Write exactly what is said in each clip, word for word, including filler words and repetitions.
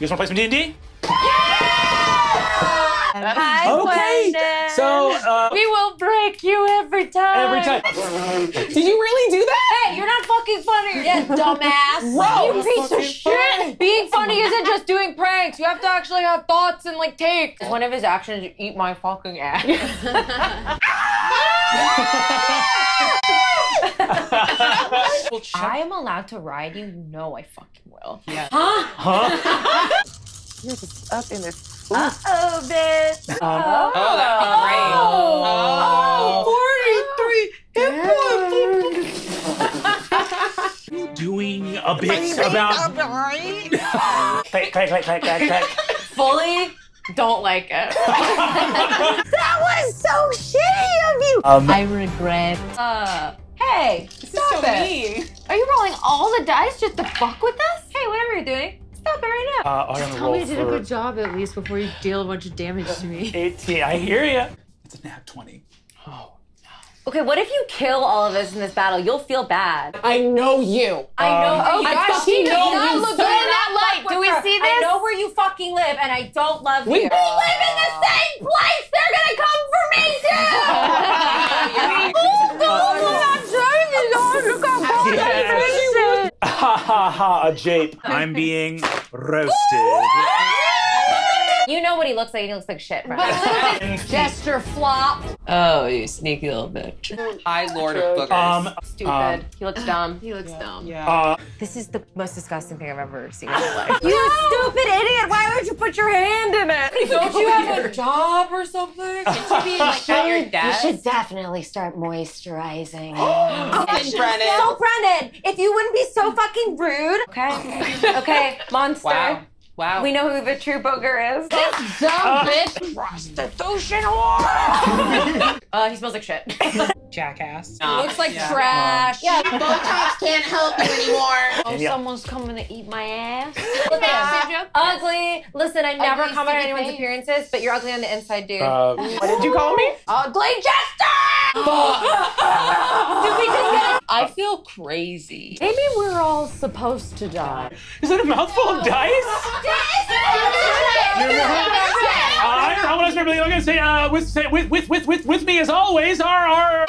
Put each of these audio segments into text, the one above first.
You guys want to play some D and D? Yeah! Okay. It. So uh, we will break you every time. Every time. Did you really do that? Hey, you're not fucking funny, yet, dumbass. Whoa, you piece of shit. Funny. Being funny isn't just doing pranks. You have to actually have thoughts and like take. One of his actions, eat my fucking ass. I am allowed to ride you. No, I fucking will. Yeah. Huh? Huh? You're just up in this. Uh oh, bitch. Um, oh, oh, that'd be great. Oh, forty-three. Oh. Input. Doing a bit about. Click, click, click, click, click. Fully don't like it. That was so shitty of you. Um, I regret. Uh. Hey, stop this is so it. Mean. Are you rolling all the dice just to fuck with us? Hey, whatever you're doing, stop it right now. Uh, just tell me you did a good job at least before you deal a bunch of damage to me. eighteen, I hear ya. It's a nat twenty. Oh. Okay, what if you kill all of us in this battle? You'll feel bad. I know you. I know. Um, oh my gosh, she does not look good in that light. Do we see this? I know where you fucking live, and I don't love you. We live in the same place. They're gonna come for me too. Oh God, I'm driving. Oh, look how cold that is. Ha ha ha! A jape. I'm being roasted. You know what he looks like. He looks like shit, right? Gesture flop. Oh, you sneaky little bitch. High lord of boogers. Um, Stupid. Um, he looks dumb. He looks yeah. dumb. Yeah. Uh, this is the most disgusting thing I've ever seen in my life. You no! stupid idiot! Why would you put your hand in it? Don't you have here. a job or something? Should you be like at your desk? You should definitely start moisturizing. Oh, and Brennan. So Brennan, if you wouldn't be so fucking rude. Okay. Okay. Monster. Wow. Wow. We know who the true booger is. This dumb uh, bitch. Prostitution whore! uh, he smells like shit. Jackass. Nah, looks like yeah. trash. Yeah, Botox can't help you anymore. Oh, yeah. Someone's coming to eat my ass. Was that the same joke? Ugly. Listen, I never ugly comment on anyone's face. appearances, but you're ugly on the inside, dude. Uh, what did you call me? Ugly Jester! Did we just get it? I feel crazy. Maybe we're all supposed to die. Is that a mouthful of dice? I want to say, I'm going to say, uh, with, say with, with, with, with, with me as always are our... Um,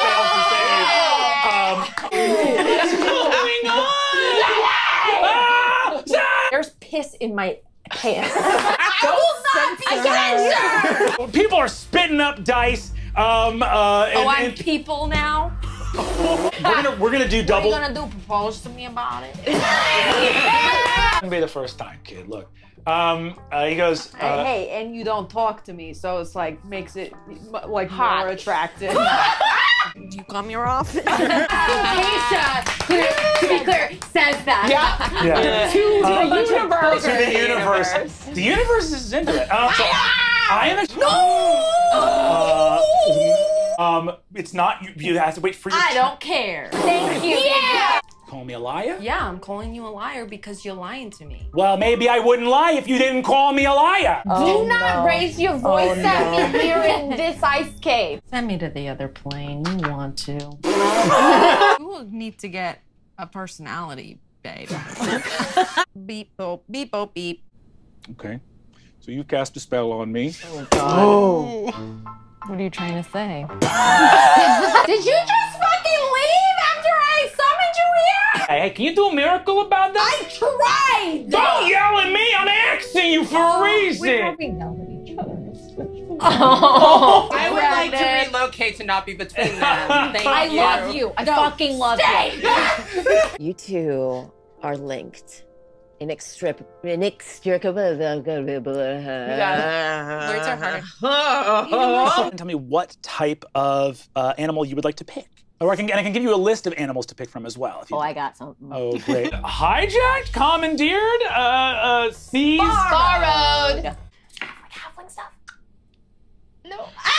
what's going on? There's piss in my pants. I will not be censored! People are spitting up dice. Um, uh, and, oh, I'm and... people now? we're, gonna, we're gonna do double. What are you gonna do? Propose to me about it? It's gonna be the first time, kid. Look. Um, uh, he goes, uh, hey, and you don't talk to me, so it's like, makes it like hot. more attractive. Do you come your office? Aisha, clear, to be clear, says that. Yeah. yeah. yeah. To uh, the universe. To the universe. universe. The universe is into it. Uh, so, I am a- No! Uh, um, it's not, you, you have to wait for your- I don't care. Thank you. Yeah! Call me a liar? Yeah, I'm calling you a liar because you're lying to me. Well, maybe I wouldn't lie if you didn't call me a liar. Oh, Do not no. raise your voice oh, at no. me here in this ice cave. Send me to the other plane. You want to. You will need to get a personality, babe. Beep, boop, beep, boop, beep. Okay. So you cast a spell on me. Oh, God. Oh. What are you trying to say? Did you just fucking leave after I summoned you here? Hey, can you do a miracle about that? I tried! Don't yell at me! I'm asking you for oh, a reason! We probably yelled at each other. Oh, I would Brennan. like to relocate to not be between them. Thank I you. love you. I no, fucking love stay. you. You two are linked. Inextricable. Inextricable. Yeah. Words are hard. Oh. Tell me what type of uh, animal you would like to pick. Or I can, and I can give you a list of animals to pick from as well. If you oh, do. I got something. Oh, great. Hijacked, commandeered, uh, uh, seized. Borrowed. Borrowed. Halfling stuff. No. Ah!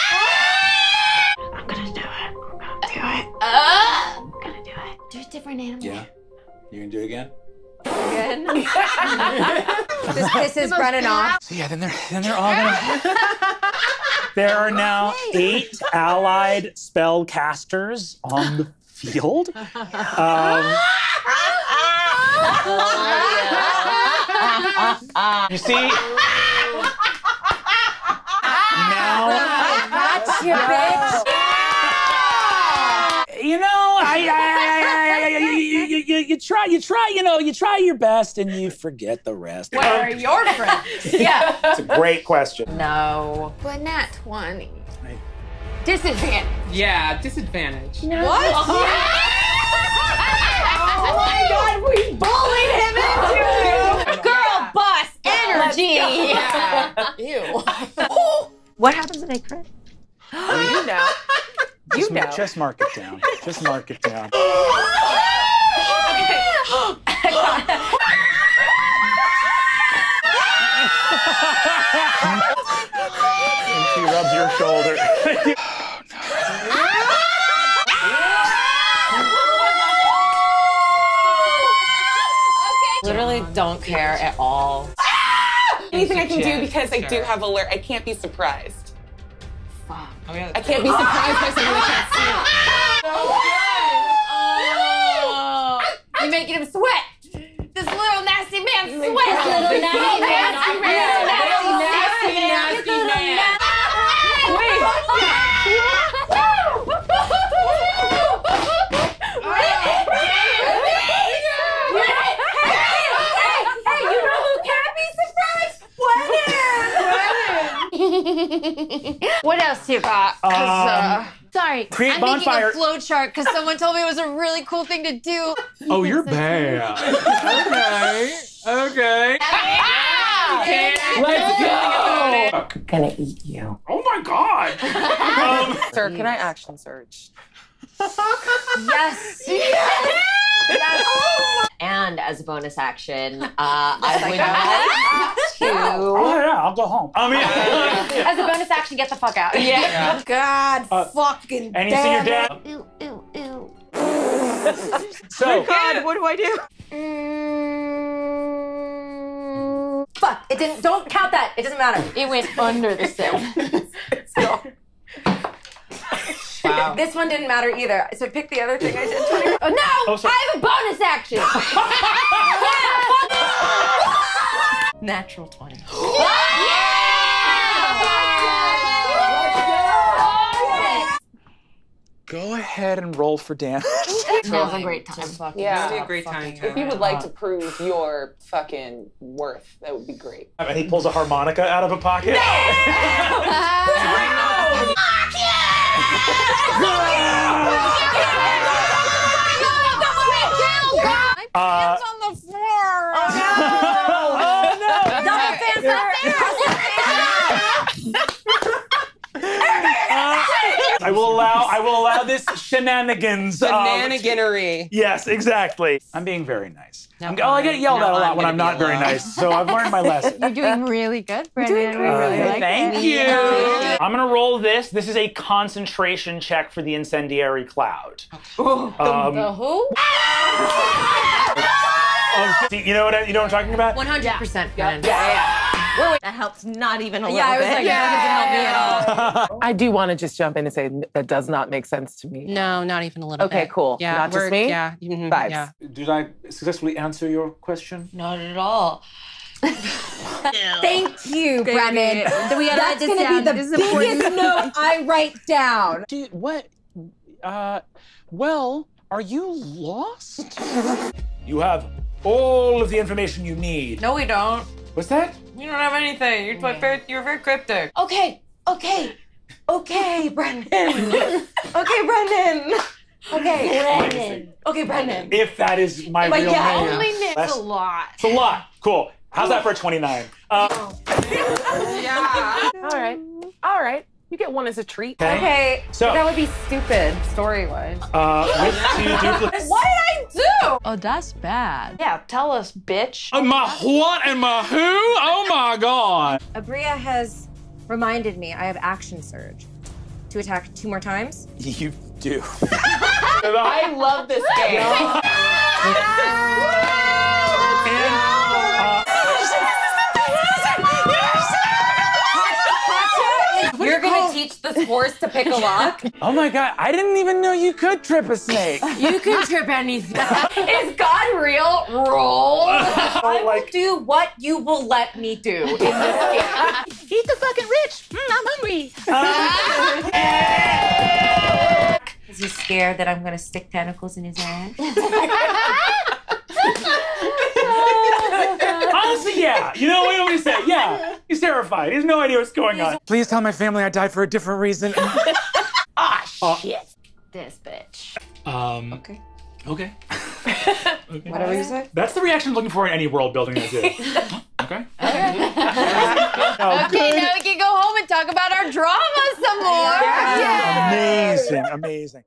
I'm gonna do it. I'm gonna do it. Uh, I'm gonna do it. Do a different animal. Yeah. You gonna do it again? Again. This pisses Brennan off. So yeah, then they're then they're all gonna. There are now eight allied spellcasters on the field. Um, You see? No. That's your bitch. You know, I, I, I, I you, you, you, you try, you try, you know, you try your best and you forget the rest. What are your friends? Yeah. It's a great question. No. But not twenty. Right. Disadvantage. Yeah, disadvantage. No. What? Oh. Yeah. Oh my God, we bullied him into it! Girl boss energy! Yeah. Ew. What happens if they crit? Oh, you know. You just, know. Just mark it down. Just mark it down. And she rubs your shoulder. Literally don't care at all. Ah! Anything I can do because I do have alert. I can't be surprised. Fuck. Oh, yeah, I can't be surprised by something I can't see. Oh, oh. You're making him sweat. This little nasty man sweat. This little nasty man. Nasty man. Nasty, nasty, nasty man. What else you got? Um, uh, sorry, create I'm bonfire. Making a flow chart because someone told me it was a really cool thing to do. Oh, you're bad. Okay, okay. Ah, okay. Let's go. I'm gonna eat you. Oh my God. um, Sir, can I action search? Yes. Yes. Yes. Oh. And as a bonus action, uh, I would like to. Oh yeah, I'll go home. I mean, yeah. As a bonus action, get the fuck out. Yeah. yeah. God uh, fucking. And you see your dad. Ew, ew, ew. So oh God, what do I do? Mm, fuck! It didn't. Don't count that. It doesn't matter. It went under the sill. Let's go. Wow. This one didn't matter either, so pick the other thing I did. twenty Oh, no! Oh, I have a bonus action! Yeah, natural twenty. Yeah! Yeah! Go ahead and roll for damage. That was a great time. Yeah, yeah. A great time. If you would like to prove your fucking worth, that would be great. I mean, he pulls a harmonica out of a pocket. No! Uh, on the floor. Oh no! Oh, no. Double fans uh, I will allow. I will allow this shenanigans. Shenaniganery. Um, yes, exactly. I'm being very nice. No, I'm, oh, I get yelled no, at a lot I'm when I'm not very alone. Nice, so I've learned my lesson. You're doing really good, Brennan. Doing, we really uh, like thank it. You. I'm gonna roll this. This is a concentration check for the incendiary cloud. Ooh, um, the, the who? Oh, you know what I, you know what I'm talking about? one hundred percent. Yeah. Yeah. That helps not even a little yeah, I was bit. Like, yeah, that doesn't help me at all. I do want to just jump in and say that does not make sense to me. No, not even a little okay, bit. Okay, cool. Yeah, not just me? Yeah. Mm-hmm, vibes. Yeah. Did I successfully answer your question? Not at all. Thank you, Brennan. We had That's going to be the biggest note I write down. Dude, what? Uh, well, are you lost? You have all of the information you need. No, we don't. What's that? We don't have anything. You're like very, you're very cryptic. Okay, okay, okay, Brennan. Okay, Brennan. Okay, Brennan. Okay, Brennan. If that is my but real yeah, name. Only name. That's a lot. It's a lot. Cool. How's that for a twenty-nine? Uh, oh. Yeah. All right. All right. You get one as a treat. Okay. okay. So that would be stupid story-wise. Uh, what did I do? Oh, that's bad. Yeah, tell us, bitch. Uh, my what and my who? Oh my God. Aabria has reminded me I have action surge to attack two more times. You do. I love this game. And, uh, You're gonna teach this horse to pick a lock? Oh my God, I didn't even know you could trip a snake. You can trip anything. Is God real? Roll. I will like... do what you will let me do in this game. Eat the fucking rich. Mm, I'm hungry. Uh, yeah. Is he scared that I'm gonna stick tentacles in his ass? Honestly, yeah. You know what we say? Yeah. He's terrified. He has no idea what's going on. Please tell my family I died for a different reason. Ah, oh, shit. This bitch. Um. Okay. Okay. Okay. Whatever you say. That's the reaction I'm looking for in any world building I do. Okay. Oh, okay, good. Now we can go home and talk about our drama some more. Yeah. Yeah. Amazing. Amazing.